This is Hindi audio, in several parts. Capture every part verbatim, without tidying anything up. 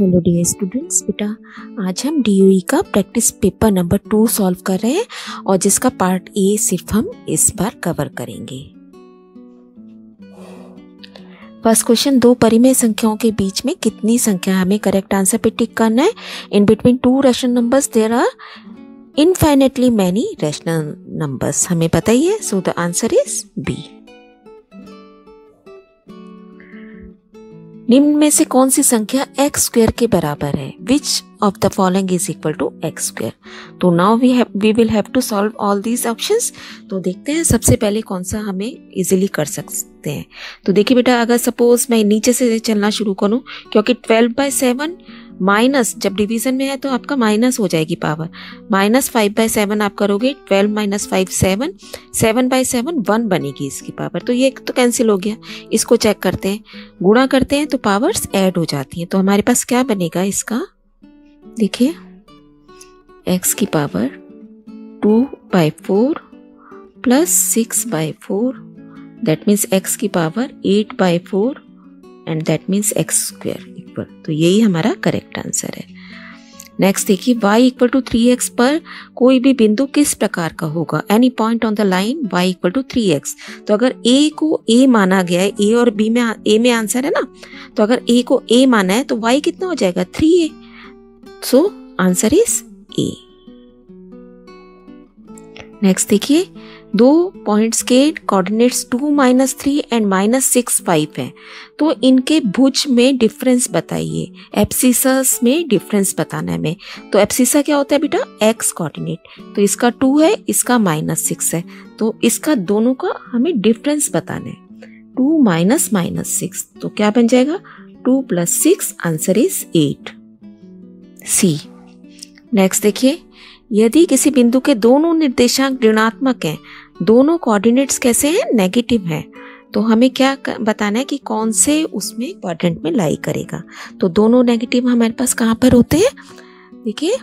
हेलो डियर स्टूडेंट्स, बेटा आज हम डी यू ई का practice paper number two solve कर रहे हैं और जिसका पार्ट ए सिर्फ हम इस बार कवर करेंगे। फर्स्ट क्वेश्चन, दो परिमेय संख्याओं के बीच में कितनी संख्या है? हमें करेक्ट आंसर पे टिक करना है। In between two rational numbers there are infinitely many rational numbers, हमें पता ही है। So the answer is B. निम्न में से कौन सी संख्या एक्स स्क्वायर के बराबर है? Which of the following is equal to x square? तो now we have we will have to solve all these options. तो देखते हैं सबसे पहले कौन सा हमें इजीली कर सकते हैं। तो देखिए बेटा, अगर सपोज मैं नीचे से चलना शुरू करूँ, क्योंकि ट्वेल्व बाई सेवन माइनस जब डिवीजन में है तो आपका माइनस हो जाएगी power. Minus five by seven आप करोगे, twelve minus five seven, seven by seven one बनेगी इसकी पावर। तो ये तो कैंसिल हो गया। इसको चेक करते हैं, गुणा करते हैं तो पावर्स ऐड हो जाती हैं। तो हमारे पास क्या बनेगा इसका, देखिए x की power two by four plus six by four, that means x की power eight by four and that means x square equal. तो यही हमारा करेक्ट आंसर है। नेक्स्ट देखिए, y equal to three x पर कोई भी बिंदु किस प्रकार का होगा? Any point on the line y equal to three x. तो अगर a को a माना गया है, a और b में a में आंसर है ना, तो अगर a को a माना है तो y कितना हो जाएगा? Three a. So answer is a। Next देखिए, दो पॉइंट्स के coordinates two minus three and minus six five हैं, तो इनके भुज में डिफरेंस बताइए। एब्सिसस में डिफरेंस बताना है हमें। तो एब्सिसा क्या होता है बेटा? X coordinate. तो इसका टू है, इसका माइनस सिक्स है, तो इसका दोनों का हमें डिफरेंस बताना है। टू माइनस माइनस सिक्स, तो क्या बन जाएगा? Two plus six, answer is eight, C. Next देखिए, यदि किसी बिंदु के दोनों निर्देशांक ऋणात्मक हैं, दोनों कोऑर्डिनेट्स कैसे हैं? नेगेटिव हैं, तो हमें क्या बताना है कि कौन से उसमें क्वाड्रेंट में लाई करेगा? तो दोनों नेगेटिव हमारे पास कहाँ पर होते हैं? देखिए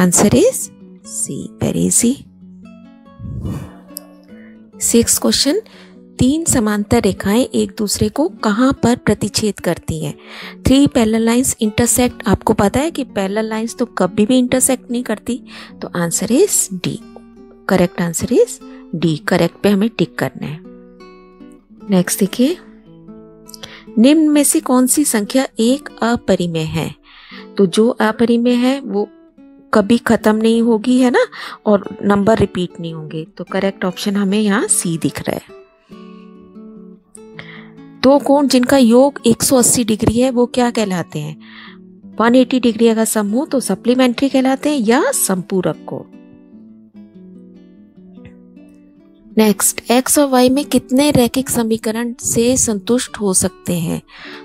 answer is C, very easy. Six question, तीन समांतर रेखाएं एक दूसरे को कहाँ पर प्रतिच्छेद करती हैं? Three parallel lines intersect. आपको पता है कि पैरेलल लाइंस तो कभी भी इंटरसेक्ट नहीं करती। तो answer is D, correct answer is D. Correct पे हमें टिक करना है। नेक्स्ट देखिए, निम्न में से कौन सी संख्या एक अपरिमेय है? तो जो अपरिमेय है वो कभी खत्म नहीं होगी, है ना, और नंबर रिपीट नहीं होंगे। तो करेक्ट ऑप्शन हमें यहाँ सी दिख रहा है। दो कोण जिनका योग एक सौ अस्सी डिग्री है वो क्या कहलाते हैं? एक सौ अस्सी डिग्री अगर सम हो तो सप्लीमेंट्री कहलाते हैं या संपूरक कोण। नेक्स्ट, x और y में कितने रैखिक समीकरण से संतुष्ट हो सकते हैं?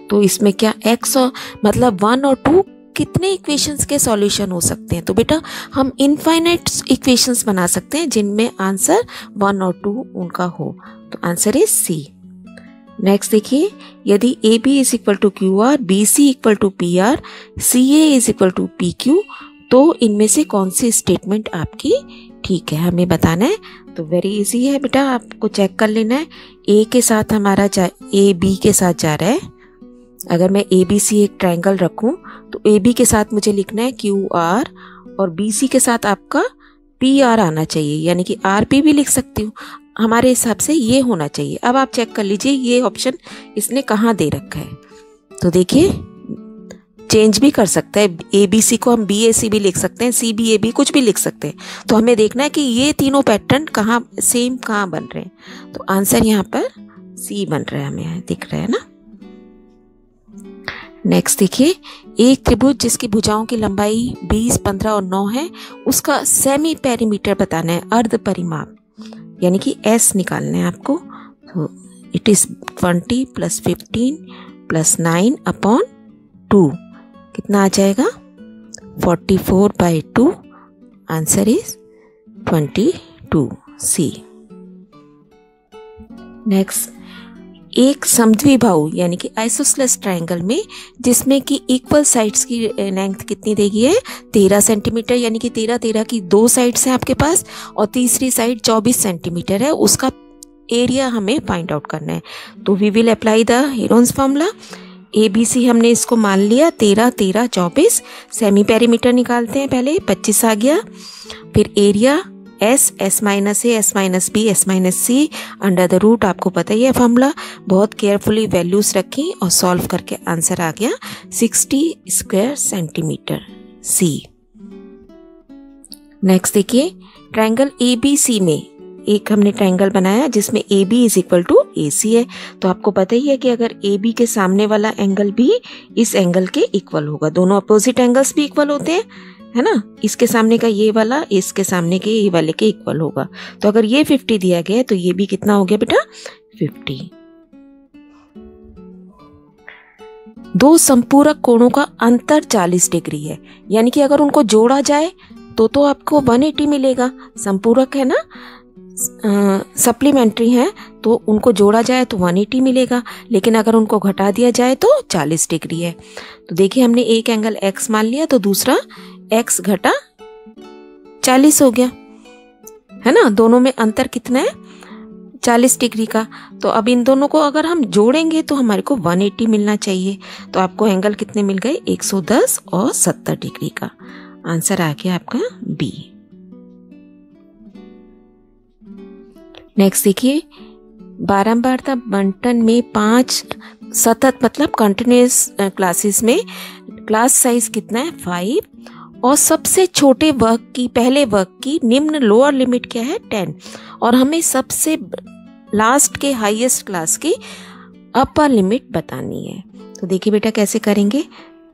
तो इसमें क्या x और मतलब वन और टू कितने इक्वेशंस के सॉल्यूशन हो सकते हैं? तो बेटा हम इनफाइनाइट इक्वेशंस बना सकते हैं जिनमें आंसर वन और टू उनका हो। तो आंसर इज सी। नेक्स्ट देखिए, यदि A B is equal to Q R, B C equal to P R, C A is equal to P Q, तो इनमें से कौन सी स्टेटमेंट आपकी ठीक है, हमें बताना है। तो वेरी इजी है बेटा, आपको चेक कर लेना है। ए के साथ हमारा जा ए बी के साथ जा रहा है। अगर मैं ए बी सी एक ट्राइंगल रखूँ तो ए बी के साथ मुझे लिखना है क्यू आर और बी सी के साथ आपका पी आर आना चाहिए, यानी कि आर पी भी लिख सकती हूँ हमारे हिसाब से, ये होना चाहिए। अब आप चेक कर लीजिए ये ऑप्शन इसने कहाँ दे रखा है। तो देखिए चेंज भी कर सकता है, ए बी सी को हम बी ए सी भी लिख सकते हैं, सी बी ए बी कुछ भी लिख सकते हैं। तो हमें देखना है कि ये तीनों पैटर्न कहाँ सेम कहाँ बन रहे हैं। तो आंसर यहाँ पर सी बन रहा है, हमें दिख रहा है ना। नेक्स्ट देखिए, एक त्रिभुज जिसकी भुजाओं की लंबाई बीस, पंद्रह और नौ है, उसका सेमी पेरीमीटर बताना है, अर्ध परिमाप, यानी कि एस निकालना है आपको। तो it is twenty plus fifteen plus nine upon two, कितना आ जाएगा? Forty four by two, answer is twenty two, C. Next, एक समद्विबाहु यानी कि आइसोसेलेस ट्रायंगल में जिसमें कि इक्वल साइड्स की लेंथ कितनी देगी है? तेरह सेंटीमीटर, यानी कि तेरह तेरह की दो साइड्स हैं आपके पास और तीसरी साइड चौबीस सेंटीमीटर है, उसका एरिया हमें फाइंड आउट करना है। तो we will apply the Heron's formula. A B C हमने इसको मान लिया तेरह तेरह चौबीस। सेमी पेरीमीटर निकालते हैं, पहले पच्चीस आ गया, फिर area S, S minus A, S minus B, S minus C, under the root, आपको पता ही है फॉर्मूला। बहुत केयरफुली वैल्यूज रखी और सॉल्व करके आंसर आ गया sixty square centimetre C. Next देखिए ट्रायंगल ए बी सी में एक हमने ट्रायंगल बनाया जिसमें A B is equal to A C है, तो आपको पता ही है कि अगर ए बी के सामने वाला एंगल भी इस एंगल के इक्वल होगा। दोनों अपोजिट एंगल्स भी इक्वल होते हैं, है ना। इसके सामने का ये वाला इसके सामने के ये वाले के इक्वल होगा। तो अगर ये पचास दिया गया है तो ये भी कितना हो गया बेटा पचास। दो संपूरक कोणों का अंतर चालीस डिग्री है, यानी कि अगर उनको जोड़ा जाए तो तो आपको एक सौ अस्सी मिलेगा। संपूरक है ना, सप्लीमेंट्री है, तो उनको जोड़ा जाए तो एक सौ अस्सी मिलेगा, लेकिन अगर उनको घटा दिया जाए तो चालीस डिग्री है। तो देखिए हमने एक एंगल x मान लिया, तो दूसरा x घटा चालीस हो गया, है ना। दोनों में अंतर कितना है, चालीस डिग्री का। तो अब इन दोनों को अगर हम जोड़ेंगे तो हमारे को एक सौ अस्सी मिलना चाहिए। तो आपको एंगल कितने मिल गए, एक सौ दस और सत्तर डिग्री का। आंसर आ गया आपका बी। नेक्स्ट देखिए बारंबारता बंटन में पांच सतत मतलब कंटिन्यूस क्लासेस में क्लास साइज कितना है, फाइव, और सबसे छोटे वर्ग की पहले वर्ग की निम्न लोअर लिमिट क्या है, टेन, और हमें सबसे लास्ट के हाईएस्ट क्लास की अपर लिमिट बतानी है। तो देखिए बेटा कैसे करेंगे।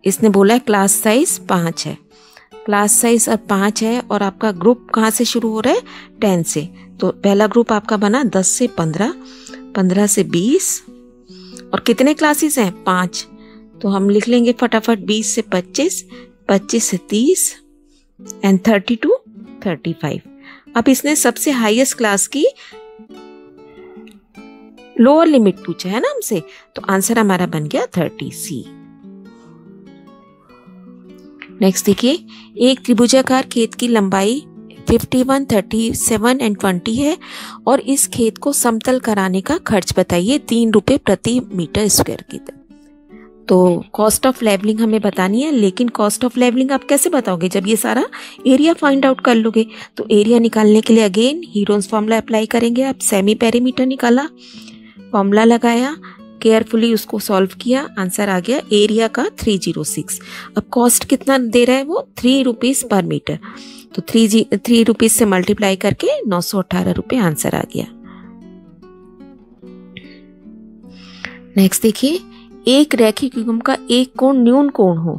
इसने बोला है क्लास साइज पाँच है, क्लास साइज अब पाँच है, और आपका ग्रुप कहाँ से शुरू हो रहा है, टेन से। तो पहला ग्रुप आपका बना दस से पंद्रह, पंद्रह से बीस, और कितने क्लासेस हैं, पाँच। तो हम लिख लेंगे फटाफट बीस से पच्चीस, पच्चीस से तीस, and thirty to thirty five. अब इसने सबसे हाईएस्ट क्लास की लोअर लिमिट पूछा है ना हमसे, तो आंसर हमारा बन गया थर्टी सी। नेक्स्ट देखिए एक त्रिभुजाकार खेत की लंबाई इक्यावन, सैंतीस एंड बीस है, और इस खेत को समतल कराने का खर्च बताइए तीन रुपये प्रति मीटर स्क्वायर की दर। तो कॉस्ट ऑफ लेवलिंग हमें बतानी है, लेकिन कॉस्ट ऑफ लेवलिंग आप कैसे बताओगे जब ये सारा एरिया फाइंड आउट कर लोगे। तो एरिया निकालने के लिए अगेन हीरोन्स फॉर्मूला अप्लाई करेंगे आप। सेमी पेरीमीटर निकाला, फॉर्मूला लगाया, केयरफुली उसको सॉल्व किया, आंसर आ गया एरिया का तीन सौ छह। अब कॉस्ट कितना दे रहा है वो, थ्री रुपीज़ पर मीटर, तो थ्री जी थ्री रुपीज़ से मल्टीप्लाई करके नौ सौ अठारह रुपये आंसर आ गया। नेक्स्ट देखिए एक रैखिकुगम का एक कोण न्यून कोण हो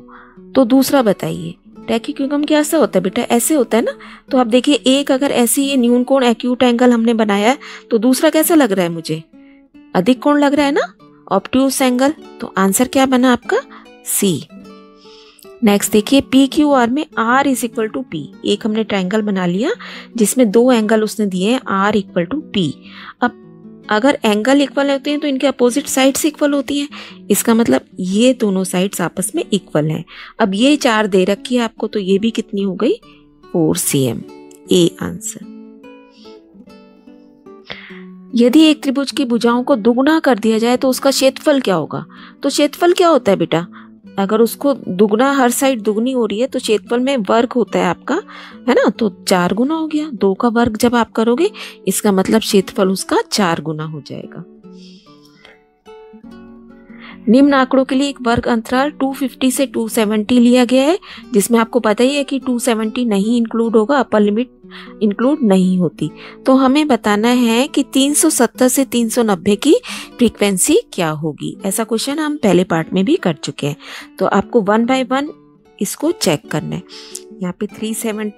तो दूसरा बताइए। रैखिकुगम क्या ऐसा होता है बेटा, ऐसे होता है ना। तो आप देखिए एक अगर ऐसी ये न्यून कोण एक्यूट एंगल हमने बनाया है, तो दूसरा कैसा लग रहा है, मुझे अधिक कोण लग रहा है ना, ऑब्ट्यूस एंगल। तो आंसर क्या बना आपका सी। नेक्स्ट देखिए पी क्यू आर में R is equal to P, एक हमने ट्रायंगल बना लिया जिसमें दो एंगल उसने दिए हैं आर इक्वल टू पी। अब अगर एंगल इक्वल होते हैं तो इनके अपोजिट साइड्स इक्वल होती हैं, इसका मतलब ये दोनों साइड्स आपस में इक्वल हैं। अब ये चार दे रखी है आपको, तो ये भी कितनी हो गई four C M, A answer. यदि एक त्रिभुज की भुजाओं को दुगुना कर दिया जाए तो उसका क्षेत्रफल क्या होगा। तो क्षेत्रफल क्या होता है बेटा, अगर उसको दुगुना हर साइड दुगनी हो रही है तो क्षेत्रफल में वर्ग होता है आपका, है ना। तो चार गुना हो गया, दो का वर्ग जब आप करोगे इसका मतलब क्षेत्रफल उसका चार गुना हो जाएगा। निम्न आंकड़ों के लिए एक वर्ग अंतराल दो सौ पचास से दो सौ सत्तर लिया गया है, जिसमें आपको पता ही है कि दो सौ सत्तर नहीं इंक्लूड होगा, अपर लिमिट इंक्लूड नहीं होती। तो हमें बताना है कि तीन सौ सत्तर से तीन सौ नब्बे की फ्रीक्वेंसी क्या होगी। ऐसा क्वेश्चन हम पहले पार्ट में भी कर चुके हैं, तो आपको वन बाय वन इसको चेक करना है। यहाँ पे तीन सौ सत्तर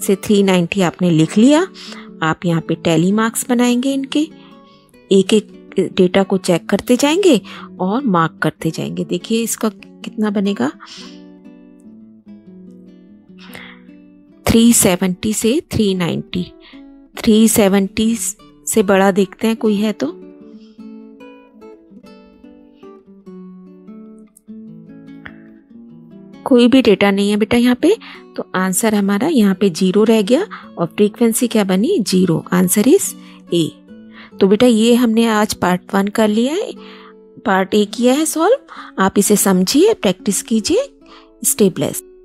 से तीन सौ नब्बे आपने लिख लिया, आप यहाँ पे टैली मार्क्स बनाएंगे, इनके एक एक डेटा को चेक करते जाएंगे और मार्क करते जाएंगे। देखिए इसका कितना बनेगा, तीन सौ सत्तर से तीन सौ नब्बे, तीन सौ सत्तर से बड़ा देखते हैं कोई है तो, कोई भी डेटा नहीं है बेटा यहाँ पे, तो आंसर हमारा यहाँ पे जीरो रह गया और फ्रीक्वेंसी क्या बनी, जीरो। Answer is A. तो बेटा ये हमने आज पार्ट वन कर लिया है। पार्ट ए किया है सॉल्व। आप इसे समझिए, प्रैक्टिस कीजिए। Stay blessed.